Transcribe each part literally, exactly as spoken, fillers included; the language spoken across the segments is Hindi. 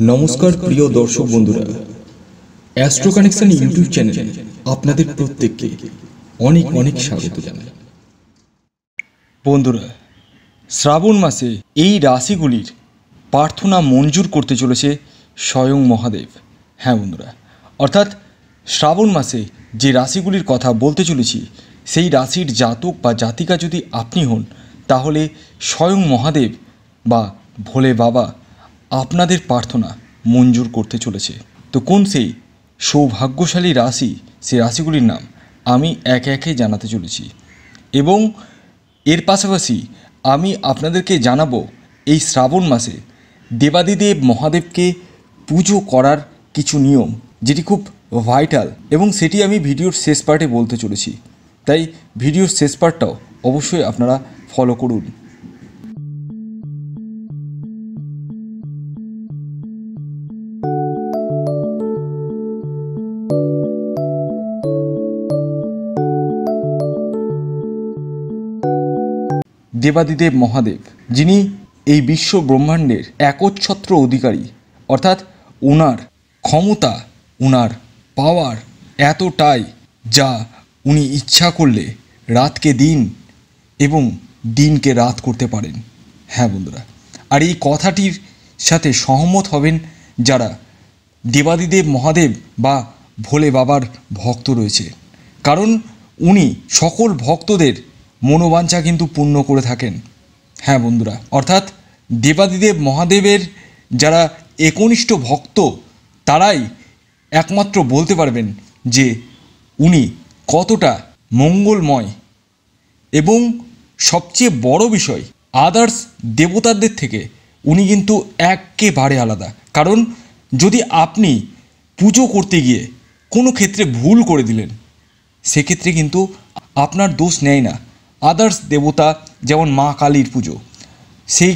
नमस्कार प्रिय दर्शक बंधुरा एस्ट्रो कानेक्शन यूट्यूब चैनल आपनादेर प्रत्येकके अनेक अनेक स्वागत जानाई। बंधुरा श्रावण मासे एई राशिगुलिर प्रार्थना मंजूर करते चलेछे स्वयं महादेव। हाँ बंधुरा अर्थात श्रावण मासे जे राशिगुलिर कथा बोलते चलेछि सेई राशिर जातक बा जातिका यदि आपनि हन ताहले स्वयं महादेव बा भोले बाबा आपनादेर प्रार्थना मंजूर करते चलेछे। तो कौन से सौभाग्यशाली राशि से राशिगुलिर नाम आमी एक एके जानाते चलेछि एबं एर पाशापाशि आमी आपनादेरके जानाबो एई श्रावण मासे देवादिदेव महादेवके पुजो करार किछु नियम जेटी खूब भाइटाल एबं सेटी आमी भिडियोर शेष पार्टे बोलते चलेछि। ताई भिडियोर शेष पार्टटाओ अवश्यई आपनारा फलो करुन। देवादिदेव महादेव जिनी ए विश्व ब्रह्मांडेर एकच्छत्र अधिकारी अर्थात उनार क्षमता उनार पावार एतटाई जा उनी इच्छा करले रात के दिन एवं दिन के रात करते पारेन। हाँ बंधुरा और ये कथाटिर साथे सहमत हबेन जारा देवादिदेव महादेव बा भोले बाबार भक्त रयेछे, कारण उनी सकल भक्तदेर मनोबांछा किन्तु पूर्ण करे थाकेन। हाँ बंधुरा अर्थात देवादिदेव महादेवेर जारा एकनिष्ठ भक्त ताराई एकमात्र बोलते पारबेन जे उनी कतटा मंगलमय एवं सबचेये बड़ो विषय आदार्स देवतादेर थेके उनी किन्तु एकेबारे आलादा। कारण यदि आपनी पुजो करते गिये कोनो क्षेत्रे भूल करे दिलेन से क्षेत्रे किन्तु आपनार दोष नेय ना। आदार्स देवता जेमन माँ कालीर पुजो से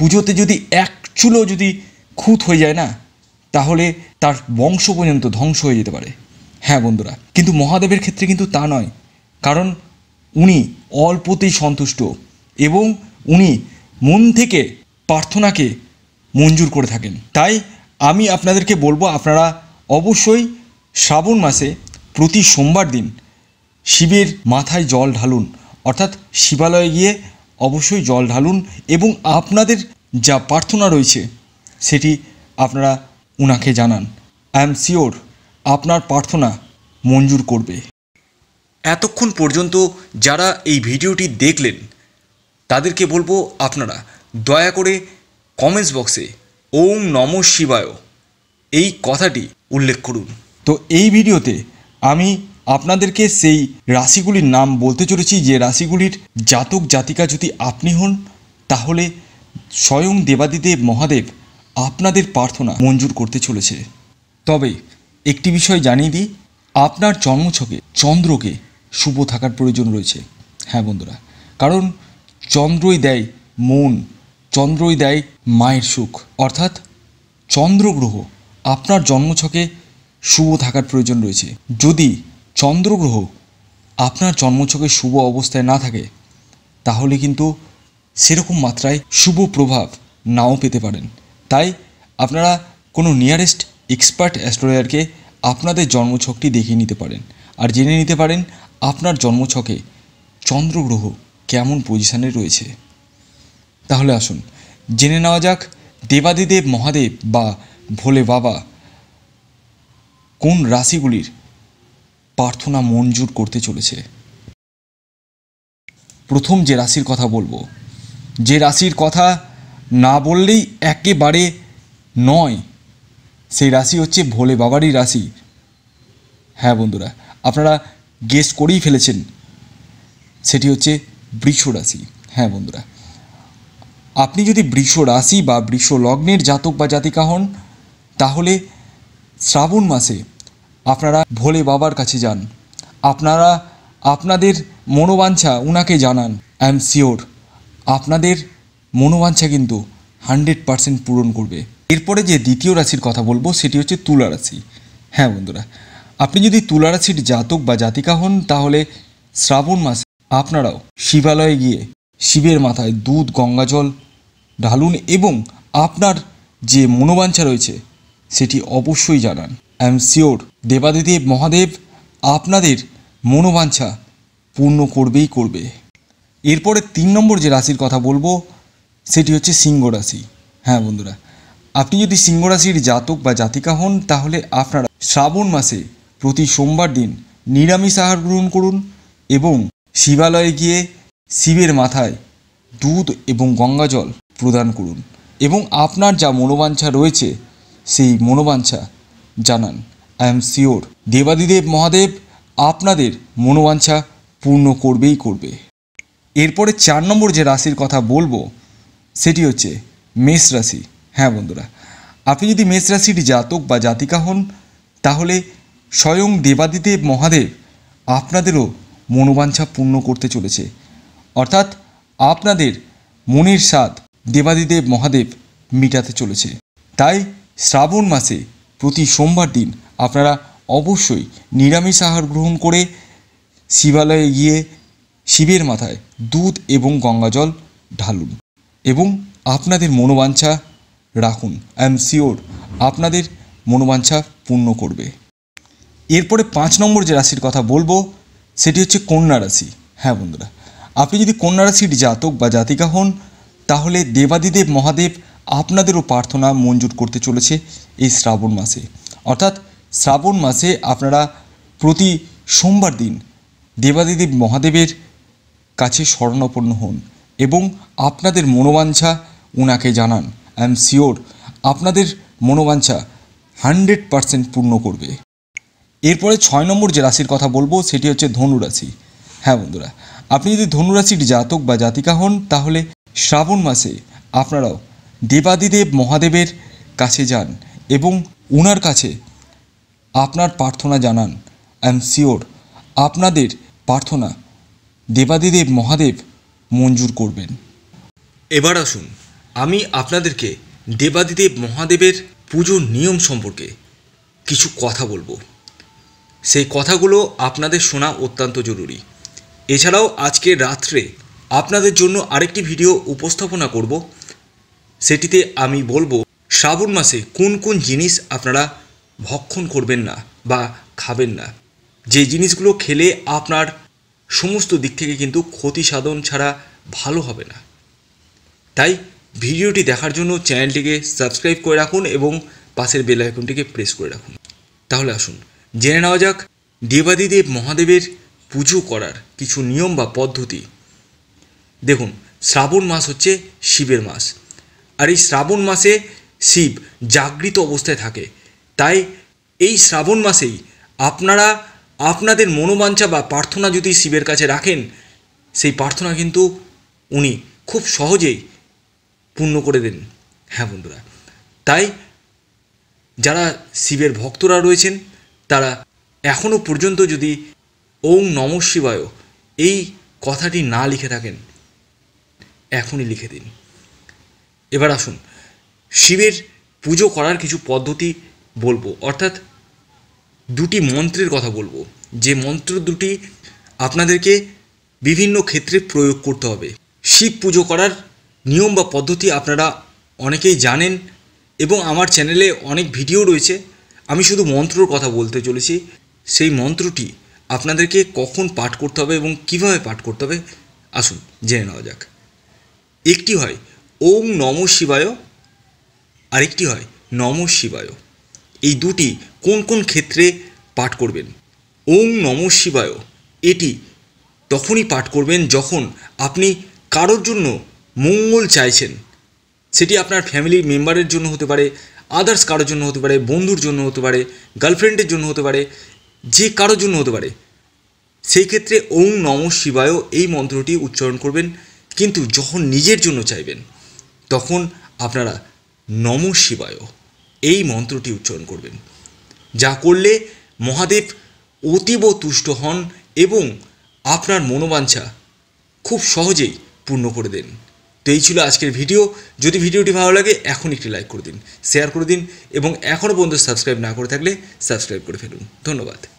पुजोते जदि एक चूलो जदि खूत हो जाए ना ताहले तार वंश पर्यन्त ध्वंस हो जेते पारे। हाँ बंधुरा किन्तु महादेवेर क्षेत्रे किन्तु ता नय, कारण उनी अल्पतेई सन्तुष्ट एवं उनी मन थेके प्रार्थनाके मंजूर करे थाकेन। ताई आमी आपनादेरके बोलबो आपनारा अवश्यई श्रावण मासे प्रति सोमवार दिन शिवेर माथाय जल ढालुन अर्थात शिवालये गिये अवश्य जल ढालुन एबं आपनादेर जा प्रार्थना रयेछे सेटी आपनारा उनाके जानान। आई एम सियोर आपनार प्रार्थना मंजूर करबे। एतक्षण पर्यन्त जारा एई भिडियोटी देखलेन तादेरके बोलबो आपनारा दया करे कमेंट्स बक्से ओम नमः शिवाय एई कथाटी उल्लेख करुन। तो एई भिडियोते आमी आपनादेरके सेई राशिगुलिर नाम बोलते चलेछि जे राशिगुलिर जातक जातिका यदि आपनि हन ताहले स्वयं देवादिदेव महादेव आपनादेर प्रार्थना मंजूर करते चलेछे। तबे एकटी विषय जानिये दिई आपनार जन्मछके चंद्रके शुभ थाकार प्रयोजन रयेछे। हाँ बंधुरा कारण चंद्रई देय मन, चंद्रई देय मायेर सुख अर्थात चंद्रग्रह आपनार जन्मछके शुभ थाकार प्रयोजन रयेछे। यदि चंद्रग्रह आपनार जन्मछके शुभ अवस्थाय ना थाके ताहले किन्तु सेरकम मात्राय शुभ प्रभाव नाओ पेते पारेन। ताई आपनारा कोनो नियारेस्ट एक्सपार्ट एस्ट्रोलजारके आपनादेर जन्मछकटी देखिये निते पारेन आर जेने निते पारेन आपनार जन्मछके चंद्रग्रह केमन पजिशने रयेछे। ताहले आसुन जेने नेওয়া যাক देवादिदेव महादेव बा भोले बाबा कोन राशिगुलिर प्रार्थना मंजूर करते चलेछे। प्रथम जे राशिर कथा बोलबो जे राशिर कथा ना बोललेई एकेबारे नय सेई राशि हच्छे भोले बाबारই राशि। हाँ बंधुरा आपनारा गेस करेई फेलेছেন सेটি হচ্ছে বৃষ রাশি। हाँ बंधुरा आपनि जदि বৃষ রাশि बा বৃষ লগ্নের जातक बा जातिका हन ताहले श्रावण मासे आपनारा भोले बाबार काछे जान, आपनारा आपनादेर मनोबांछा उनाके जानान। आई एम सियोर आपनादेर मनोबांछा किन्तु हंड्रेड पार्सेंट पूरण करबे। एरपरे जे द्वितीय राशिर कथा बोलबो सेटी हच्छे तुला राशि। हाँ बंधुरा आपनि यदि तुला राशिर जातक बा जातिका हन ताहले श्रावण मासे आपनाराओ शिवालये गिये शिवेर माथाय दूध गंगा जल ढालुन एबं आपनार जे मनोबांछा रयेछे सेटी अवश्यई जानान। I am sure Devadidev Mahadev आपनादेर मनोबांछा पूर्ण करबेई करबे। एरपरे तीन नम्बर जे राशिर कथा बोलबो सेटी होच्छे सिंह राशि। हाँ बंधुरा আপনি যদি সিংহ রাশির জাতক বা জাতিকা হন তাহলে আপনারা শ্রাবণ মাসে প্রতি সোমবার দিন নিরামিষ আহার গ্রহণ করুন এবং শিবালয়ে গিয়ে শিবের মাথায় দুধ এবং গঙ্গা জল প্রদান করুন এবং আপনার যা মনোবাঞ্ছা রয়েছে সেই মনোবাঞ্ছা জানান। আই এম শিওর দেবাদিদেব মহাদেব আপনাদের মনোবাঞ্ছা পূর্ণ করবেই করবে। এরপরে চার নম্বর যে রাশির কথা বলবো সেটি হচ্ছে মেষ রাশি। हाँ बंधुरा आपनी यदि मेष राशिर जातक बा जातिका हन ताहले स्वयं देवादिदेव महादेव आपनादेरो मनोबांछा पूर्ण करते चलेछे अर्थात आपनादेर मनेर साथ देवादिदेव महादेव मेटाते चलेछे। ताई श्रावण मासे प्रति सोमवार दिन आपनारा अवश्यई निरामिष आहार ग्रहण करे शिवालये गिये शिवेर माथाय दूध एवं गंगा जल ढालुन एवं आपनादेर मनोबांछा রাখুন। আই এম শিওর আপনাদের মনোবাঞ্ছা পূর্ণ করবে। এরপরে পাঁচ নম্বর যে রাশির কথা বলবো সেটি হচ্ছে কন্যা রাশি। হ্যাঁ বন্ধুরা আপনি যদি কন্যা রাশির জাতক বা জাতিকা হন তাহলে দেবাদিদেব মহাদেব আপনাদেরও প্রার্থনা মঞ্জুর করতে চলেছে এই শ্রাবণ মাসে। অর্থাৎ শ্রাবণ মাসে আপনারা প্রতি সোমবার দিন দেবাদিদেব মহাদেবের কাছে শরণাপন্ন হন এবং আপনাদের মনোবাঞ্ছা ওনাকে জানান। आई एम श्योर आपनादेर मनोबांछा हंड्रेड परसेंट पूर्ण करबे। एरपर छय नम्बर जे राशिर कथा बोलबो सेटी होच्छे धनु राशि। हाँ बंधुरा आपनि यदि धनु राशिर जातक बा जातिका हन ताहले श्रावण मासे आपनाराओ देवादिदेव महादेवेर काछे जान एबं उनार काछे आपनार प्रार्थना जानान। आई एम श्योर आपनादेर प्रार्थना देवादिदेव महादेव मंजूर करबेन। एबार आसुन আমি আপনাদেরকে দেবাদিদেব মহাদেবের পুজোর নিয়ম সম্পর্কে কিছু কথা বলবো। সেই কথাগুলো আপনাদের শোনা অত্যন্ত জরুরি। এছাড়াও আজকে রাত্রে আপনাদের জন্য আরেকটি ভিডিও উপস্থাপনা করব। সেটিতে আমি বলবো শ্রাবণ মাসে কোন কোন জিনিস আপনারা ভক্ষণ করবেন না বা খাবেন না, যে জিনিসগুলো খেলে আপনার সমস্ত দিক থেকে কিন্তু ক্ষতি সাধন ছাড়া ভালো হবে না। তাই ভিডিওটি দেখার জন্য চ্যানেলটিকে সাবস্ক্রাইব করে রাখুন এবং পাশের বেল আইকনটিকে প্রেস করে রাখুন। তাহলে আসুন জেনে নেওয়া যাক দেবাদিদেব মহাদেবের পুজো করার কিছু নিয়ম বা পদ্ধতি। দেখুন শ্রাবণ মাস হচ্ছে শিবের মাস, আর এই শ্রাবণ মাসে শিব জাগ্রত অবস্থায় থাকে। তাই এই শ্রাবণ মাসেই আপনারা আপনাদের মনোবাঞ্ছা বা প্রার্থনা যদি শিবের কাছে রাখেন সেই প্রার্থনা কিন্তু উনি খুব সহজেই পূর্ণ করে দেন। হ্যাঁ বন্ধুরা তাই যারা শিবের ভক্তরা রয়েছেন তারা এখনও পর্যন্ত যদি ওম নমঃ শিবায় এই কথাটি না লিখে থাকেন এখনই লিখে দিন। এবার আসুন শিবের পুজো করার কিছু পদ্ধতি বলবো, অর্থাৎ দুটি মন্ত্রের কথা বলবো, যে মন্ত্র দুটি আপনাদেরকে বিভিন্ন ক্ষেত্রে প্রয়োগ করতে হবে। শিব পুজো করার নিয়ম বা পদ্ধতি আপনারা অনেকেই জানেন এবং আমার চ্যানেলে অনেক ভিডিও রয়েছে। আমি শুধু মন্ত্রর কথা বলতে চলেছি। সেই মন্ত্রটি আপনাদেরকে কখন পাঠ করতে হবে এবং কিভাবে পাঠ করতে হবে আসুন জেনে নেওয়া যাক। একটি হয় ওম নমঃ শিবায়, আরেকটি হয় নমঃ শিবায়। এই দুটি কোন কোন ক্ষেত্রে পাঠ করবেন? ওম নমঃ শিবায় এটি তখনই পাঠ করবেন যখন আপনি কারোর জন্য মঙ্গল চাইছেন। সেটি আপনার ফ্যামিলি মেম্বারের জন্য হতে পারে, আদার্স কারোর জন্য হতে পারে, বন্ধুর জন্য হতে পারে, গার্লফ্রেন্ডের জন্য হতে পারে, যে কারোর জন্য হতে পারে। সেই ক্ষেত্রে ওম নমঃ শিবায় এই মন্ত্রটি উচ্চারণ করবেন। কিন্তু যখন নিজের জন্য চাইবেন তখন আপনারা নমঃ শিবায় এই মন্ত্রটি উচ্চারণ করবেন, যা করলে মহাদেব অতীব তুষ্ট হন এবং আপনার মনোবাঞ্ছা খুব সহজেই পূর্ণ করে দেন। তো এই ছিল আজকের ভিডিও। যদি ভিডিওটি ভালো লাগে এখন একটি লাইক করে দিন, শেয়ার করে দিন এবং এখনও পর্যন্ত সাবস্ক্রাইব না করে থাকলে সাবস্ক্রাইব করে ফেলুন। ধন্যবাদ।